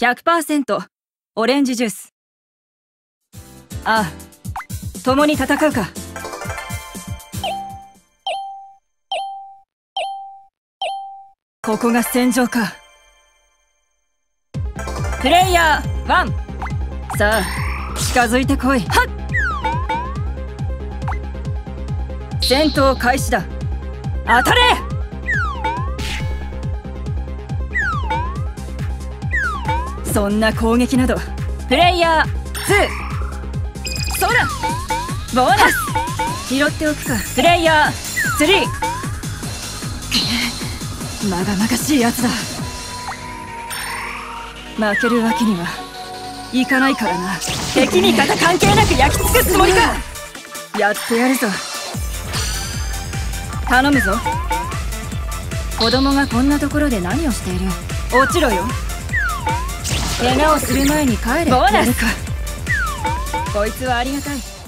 100% オレンジジュース。ああ、共に戦うか。ここが戦場か。プレイヤー1、さあ近づいてこい。はっ、戦闘開始だ。当たれ。そんな攻撃など。プレイヤー2、そらボーナス拾っておくか。プレイヤー3、まがまがしいやつだ。負けるわけにはいかないからな。敵味方関係なく焼き尽くすつもりか。やってやるぞ。頼むぞ。子供がこんなところで何をしている。落ちろよ。怪我をする前に帰れ。ボーナスか。こいつはありがたい。